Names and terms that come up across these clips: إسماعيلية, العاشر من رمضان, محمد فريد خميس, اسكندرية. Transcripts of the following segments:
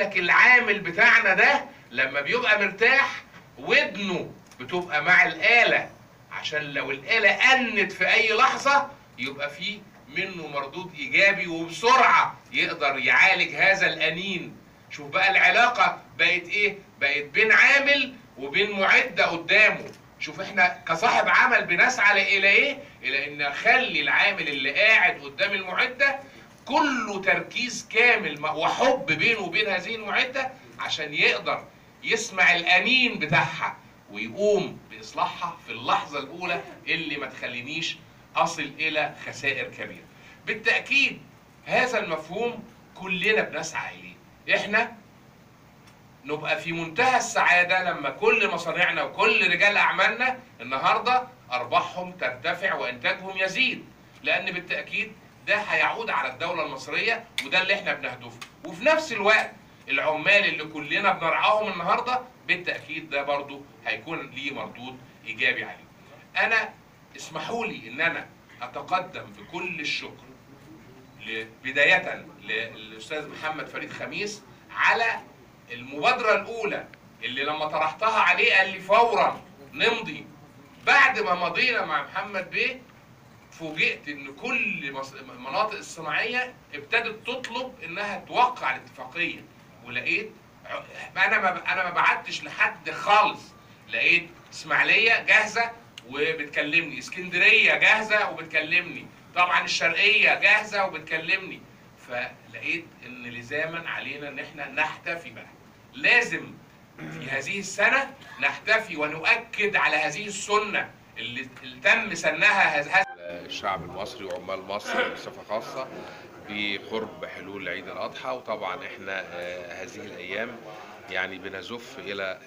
يقول لك العامل بتاعنا ده لما بيبقى مرتاح ودنه بتبقى مع الآلة، عشان لو الآلة أنت في أي لحظة يبقى فيه منه مردود إيجابي وبسرعة يقدر يعالج هذا الأنين. شوف بقى العلاقة بقت إيه؟ بقت بين عامل وبين معدة قدامه. شوف احنا كصاحب عمل بنسعى إلى إيه؟ إلى إن نخلي العامل اللي قاعد قدام المعدة كله تركيز كامل وحب بينه وبين هذه المعدة عشان يقدر يسمع الأنين بتاعها ويقوم بإصلاحها في اللحظة الأولى اللي ما تخلينيش أصل إلى خسائر كبيرة. بالتأكيد هذا المفهوم كلنا بنسعى إليه، إحنا نبقى في منتهى السعادة لما كل مصانعنا وكل رجال أعمالنا النهاردة أرباحهم ترتفع وإنتاجهم يزيد، لأن بالتأكيد ده هيعود على الدولة المصرية وده اللي إحنا بنهدفه. وفي نفس الوقت العمال اللي كلنا بنرعاهم النهاردة بالتأكيد ده برضو هيكون ليه مردود إيجابي عليه. أنا اسمحوا لي إن أنا أتقدم بكل الشكر بداية للأستاذ محمد فريد خميس على المبادرة الأولى اللي لما طرحتها عليه قال لي فورا نمضي. بعد ما مضينا مع محمد بيه فوجئت إن كل المناطق الصناعية ابتدت تطلب إنها توقع الاتفاقية، ولقيت أنا ما بعتش لحد خالص، لقيت إسماعيلية جاهزة وبتكلمني، اسكندرية جاهزة وبتكلمني، طبعا الشرقية جاهزة وبتكلمني. فلقيت ان لزاما علينا ان احنا نحتفي بقى، لازم في هذه السنة نحتفي ونؤكد على هذه السنة اللي تم سنها هذا الشعب المصري وعمال مصر بصفة خاصة بقرب حلول عيد الأضحى. وطبعا احنا هذه الأيام يعني بنزف إلى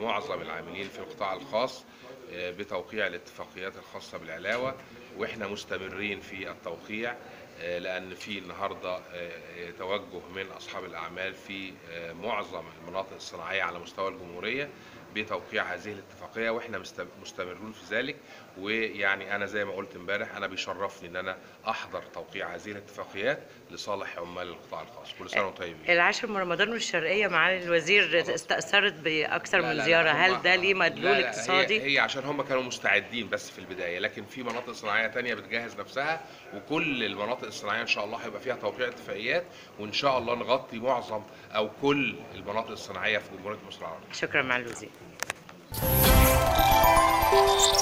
معظم العاملين في القطاع الخاص بتوقيع الاتفاقيات الخاصة بالعلاوة، واحنا مستمرين في التوقيع لأن في النهاردة توجه من أصحاب الأعمال في معظم المناطق الصناعية على مستوى الجمهورية بتوقيع هذه الاتفاقية، واحنا مستمرون في ذلك. ويعني أنا زي ما قلت امبارح أنا بيشرفني إن أنا أحضر توقيع هذه الاتفاقيات لصالح عمال القطاع الخاص. كل سنة وأنتم طيبين. العاشر من رمضان والشرقية معالي الوزير استأثرت بأكثر من زيارة، هل ده ليه مدلول اقتصادي؟ هي عشان هم كانوا مستعدين بس في البداية، لكن في مناطق صناعية تانية بتجهز نفسها، وكل المناطق الصناعية إن شاء الله هيبقى فيها توقيع اتفاقيات، وإن شاء الله نغطي معظم أو كل المناطق الصناعية في جمهورية مصر العربية. شكرا معالي الوزير.